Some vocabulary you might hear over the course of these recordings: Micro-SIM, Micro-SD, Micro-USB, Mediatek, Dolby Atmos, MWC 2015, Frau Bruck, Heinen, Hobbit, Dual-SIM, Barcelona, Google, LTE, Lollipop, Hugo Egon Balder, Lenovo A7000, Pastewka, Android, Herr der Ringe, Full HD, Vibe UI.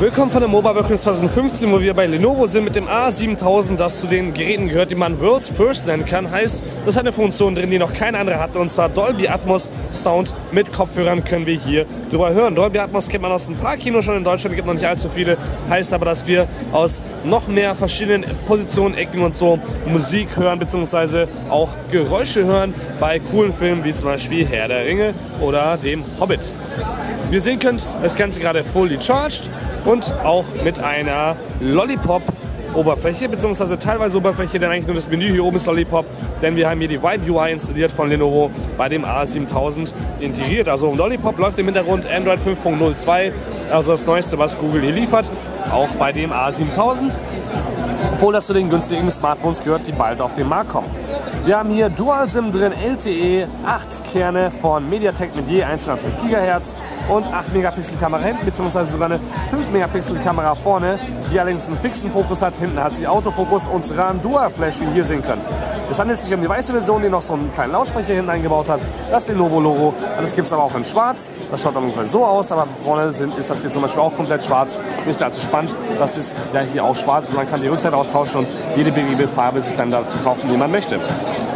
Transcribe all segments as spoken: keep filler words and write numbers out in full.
Willkommen von der Mobile World Congress zwanzig fünfzehn, wo wir bei Lenovo sind mit dem A siebentausend, das zu den Geräten gehört, die man World's First nennen kann. Heißt, das hat eine Funktion drin, die noch kein anderer hat, und zwar Dolby Atmos Sound mit Kopfhörern können wir hier drüber hören. Dolby Atmos kennt man aus ein paar Kinos schon, in Deutschland gibt es noch nicht allzu viele. Heißt aber, dass wir aus noch mehr verschiedenen Positionen, Ecken und so Musik hören, beziehungsweise auch Geräusche hören bei coolen Filmen wie zum Beispiel Herr der Ringe oder dem Hobbit. Wie ihr sehen könnt, das Ganze gerade fully charged und auch mit einer Lollipop-Oberfläche, beziehungsweise teilweise Oberfläche, denn eigentlich nur das Menü hier oben ist Lollipop, denn wir haben hier die Vibe U I installiert von Lenovo bei dem A siebentausend integriert. Also Lollipop läuft im Hintergrund Android fünf Punkt null zwei, also das Neueste, was Google hier liefert, auch bei dem A siebentausend. Obwohl das zu den günstigen Smartphones gehört, die bald auf den Markt kommen. Wir haben hier Dual-SIM drin, L T E, acht Kerne von Mediatek mit je hundertfünf Gigahertz und acht Megapixel Kamera hinten, beziehungsweise sogar eine fünf Megapixel Kamera vorne, die allerdings einen fixen Fokus hat, hinten hat sie Autofokus und sogar ein Dual-Flash, wie ihr hier sehen könnt. Es handelt sich um die weiße Version, die noch so einen kleinen Lautsprecher hinten eingebaut hat, das Lenovo-Logo, das gibt es aber auch in schwarz, das schaut ungefähr so aus, aber vorne sind, ist das hier zum Beispiel auch komplett schwarz, nicht allzu spannend, das ist ja hier auch schwarz, also man kann die Rückseite austauschen und jede beliebige Farbe sich dann dazu kaufen, die man möchte.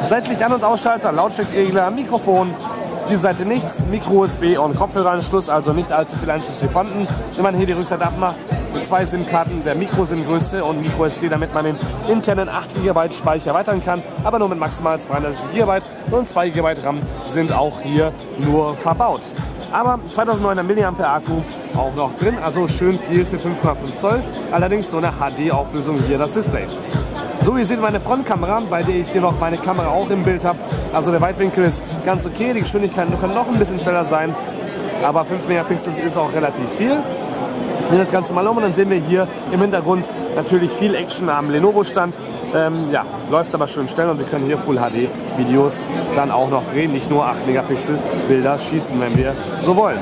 Seitlich An- und Ausschalter, Lautstärkeregler, Mikrofon, diese Seite nichts, Micro-U S B und Kopfhöreranschluss, also nicht allzu viele Anschlüsse vorhanden. Wenn man hier die Rückseite abmacht, mit zwei SIM-Karten der Micro-SIM-Größe und Micro-S D, damit man den internen acht Gigabyte Speicher erweitern kann, aber nur mit maximal zweiunddreißig Gigabyte und zwei Gigabyte RAM sind auch hier nur verbaut. Aber zweitausendneunhundert Milliampere-Stunden Akku auch noch drin, also schön viel für fünf Komma fünf Zoll, allerdings nur eine H D-Auflösung hier das Display. So, ihr seht meine Frontkamera, bei der ich hier noch meine Kamera auch im Bild habe. Also der Weitwinkel ist ganz okay, die Geschwindigkeit kann noch ein bisschen schneller sein, aber fünf Megapixel ist auch relativ viel. Nehmen das Ganze mal um und dann sehen wir hier im Hintergrund natürlich viel Action am Lenovo-Stand. Ähm, ja, läuft aber schön schnell und wir können hier Full H D Videos dann auch noch drehen, nicht nur acht Megapixel Bilder schießen, wenn wir so wollen.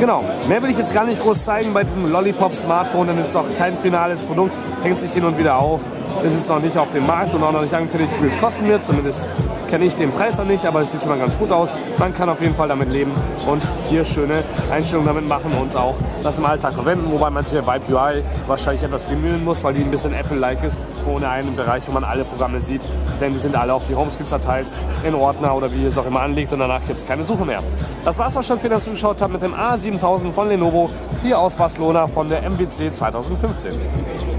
Genau, mehr will ich jetzt gar nicht groß zeigen bei diesem Lollipop-Smartphone, denn es ist noch kein finales Produkt, hängt sich hin und wieder auf. Es ist noch nicht auf dem Markt und auch noch nicht angekündigt, wie viel es kosten wird. Zumindest kenne ich den Preis noch nicht, aber es sieht schon mal ganz gut aus. Man kann auf jeden Fall damit leben und hier schöne Einstellungen damit machen und auch das im Alltag verwenden. Wobei man sich der Vibe U I wahrscheinlich etwas bemühen muss, weil die ein bisschen Apple-like ist, ohne einen Bereich, wo man alle Programme sieht. Denn die sind alle auf die Homeskits verteilt, in Ordner oder wie ihr es auch immer anlegt, und danach gibt es keine Suche mehr. Das war es auch schon, vielen Dank, dass ihr zugeschaut habt mit dem A siebentausend von Lenovo, hier aus Barcelona von der M W C zwanzig fünfzehn.